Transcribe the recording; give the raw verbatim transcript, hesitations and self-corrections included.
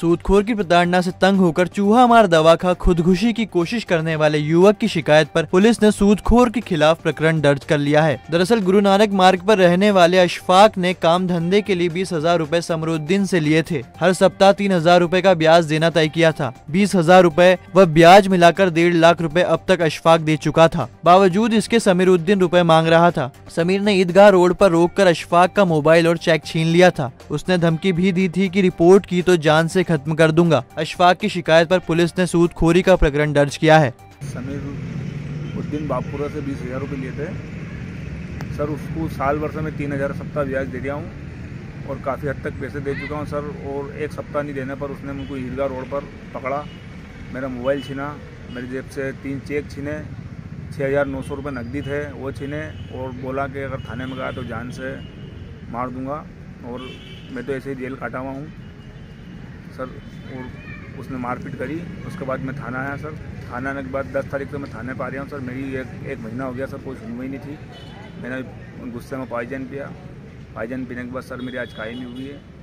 सूदखोर की प्रताड़ना से तंग होकर चूहामार दवा खा खुदकुशी की कोशिश करने वाले युवक की शिकायत पर पुलिस ने सूदखोर के खिलाफ प्रकरण दर्ज कर लिया है। दरअसल गुरु नानक मार्ग पर रहने वाले अशफाक ने काम धंधे के लिए बीस हजार रूपए समीरुद्दीन से लिए थे। हर सप्ताह तीन हजार रूपए का ब्याज देना तय किया था। बीस हजार रूपए व ब्याज मिलाकर डेढ़ लाख रूपए अब तक अशफाक दे चुका था। बावजूद इसके समीरुद्दीन रूपए मांग रहा था। समीर ने ईदगाह रोड पर रोककर अशफाक का मोबाइल और चेक छीन लिया था। उसने धमकी भी दी थी कि रिपोर्ट की तो जान से खत्म कर दूंगा। अशफाक की शिकायत पर पुलिस ने सूदखोरी का प्रकरण दर्ज किया है। समीरुद्दीन बापुरा से बीस हजार रूपए लिए थे सर। उसको साल भर से मैं तीन हजार सप्ताह ब्याज दे गया हूँ और काफ़ी हद तक पैसे दे चुका हूँ सर। और एक सप्ताह नहीं देने पर उसने मुझको ईदगाह रोड पर पकड़ा, मेरा मोबाइल छीना, मेरी जेब से तीन चेक छीने, छः हज़ार नौ सौ रुपये नकदी थे वो छीने और बोला कि अगर थाने में गया तो जान से मार दूंगा। और मैं तो ऐसे ही जेल काटा हुआ हूँ सर। और उसने मारपीट करी, उसके बाद मैं थाना आया सर। थाना आने के बाद दस तारीख को मैं थाने पर आ रहा हूँ सर। मेरी एक एक महीना हो गया सर, कोई सुनवाई नहीं थी। मैंने गुस्से में पायजन पिया, पायजन पीने के बाद सर मेरी आज कायमी हुई है।